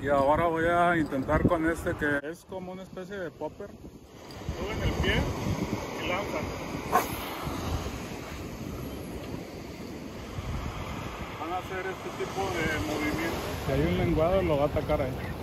Y ahora voy a intentar con este que es como una especie de popper. Suben el pie y lanzan. Van a hacer este tipo de movimientos. Si hay un lenguado lo va a atacar ahí.